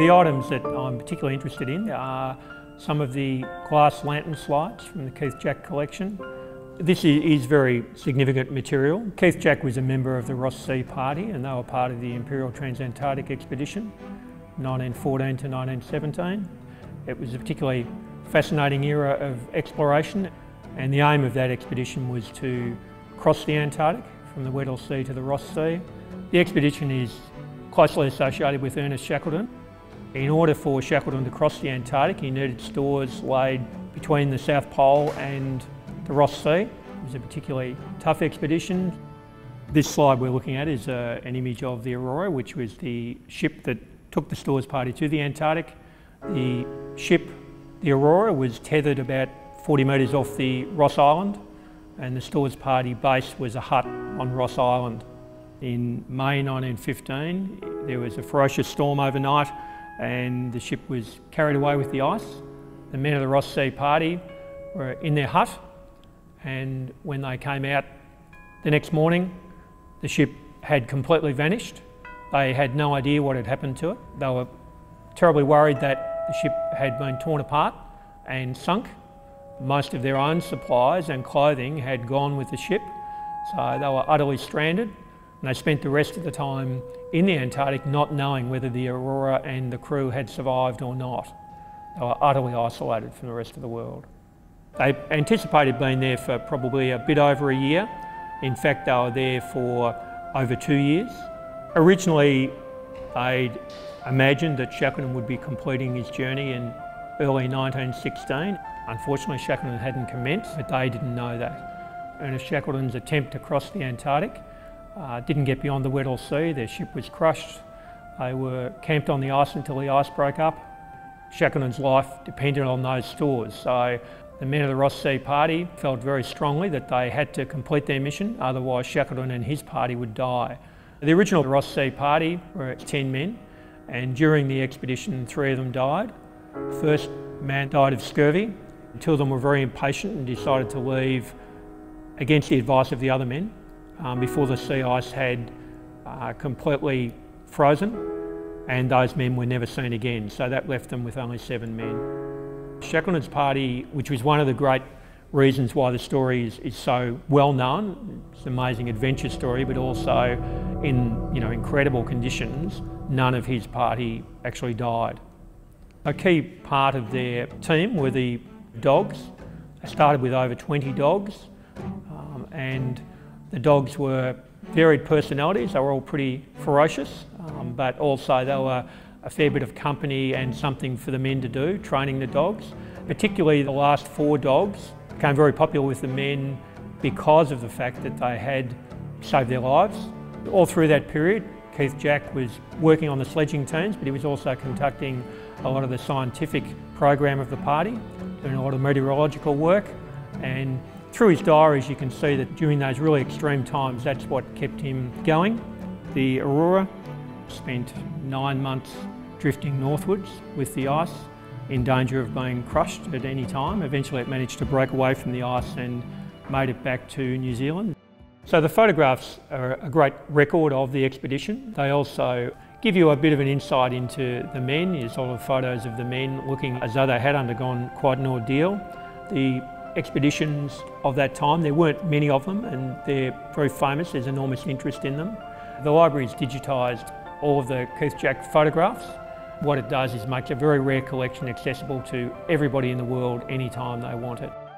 The items that I'm particularly interested in are some of the glass lantern slides from the Keith Jack collection. This is very significant material. Keith Jack was a member of the Ross Sea Party and they were part of the Imperial Trans-Antarctic Expedition, 1914 to 1917. It was a particularly fascinating era of exploration, and the aim of that expedition was to cross the Antarctic from the Weddell Sea to the Ross Sea. The expedition is closely associated with Ernest Shackleton. In order for Shackleton to cross the Antarctic, he needed stores laid between the South Pole and the Ross Sea. It was a particularly tough expedition. This slide we're looking at is an image of the Aurora, which was the ship that took the stores party to the Antarctic. The ship, the Aurora, was tethered about 40 metres off the Ross Island, and the stores party base was a hut on Ross Island. In May 1915, there was a ferocious storm overnight and the ship was carried away with the ice. The men of the Ross Sea Party were in their hut, and when they came out the next morning, the ship had completely vanished. They had no idea what had happened to it. They were terribly worried that the ship had been torn apart and sunk. Most of their own supplies and clothing had gone with the ship, so they were utterly stranded, and they spent the rest of the time in the Antarctic not knowing whether the Aurora and the crew had survived or not. They were utterly isolated from the rest of the world. They anticipated being there for probably a bit over a year. In fact, they were there for over 2 years. Originally, they'd imagined that Shackleton would be completing his journey in early 1916. Unfortunately, Shackleton hadn't commenced, but they didn't know that. Ernest Shackleton's attempt to cross the Antarctic didn't get beyond the Weddell Sea. Their ship was crushed. They were camped on the ice until the ice broke up. Shackleton's life depended on those stores, so the men of the Ross Sea Party felt very strongly that they had to complete their mission, otherwise Shackleton and his party would die. The original Ross Sea Party were 10 men, and during the expedition, 3 of them died. The first man died of scurvy. 2 of them were very impatient and decided to leave against the advice of the other men before the sea ice had completely frozen, and those men were never seen again, so that left them with only 7 men. Shackleton's party, which was one of the great reasons why the story is so well known, it's an amazing adventure story, but also in incredible conditions, none of his party actually died. A key part of their team were the dogs. They started with over 20 dogs, and the dogs were varied personalities. They were all pretty ferocious, but also they were a fair bit of company and something for the men to do, training the dogs. Particularly the last 4 dogs became very popular with the men because of the fact that they had saved their lives. All through that period, Keith Jack was working on the sledging teams, but he was also conducting a lot of the scientific program of the party, doing a lot of meteorological work, and through his diaries you can see that during those really extreme times, that's what kept him going. The Aurora spent 9 months drifting northwards with the ice, in danger of being crushed at any time. Eventually it managed to break away from the ice and made it back to New Zealand. So the photographs are a great record of the expedition. They also give you a bit of an insight into the men. There's all the photos of the men looking as though they had undergone quite an ordeal. The expeditions of that time, there weren't many of them, and they're very famous. There's enormous interest in them. The library's digitised all of the Keith Jack photographs. What it does is makes a very rare collection accessible to everybody in the world anytime they want it.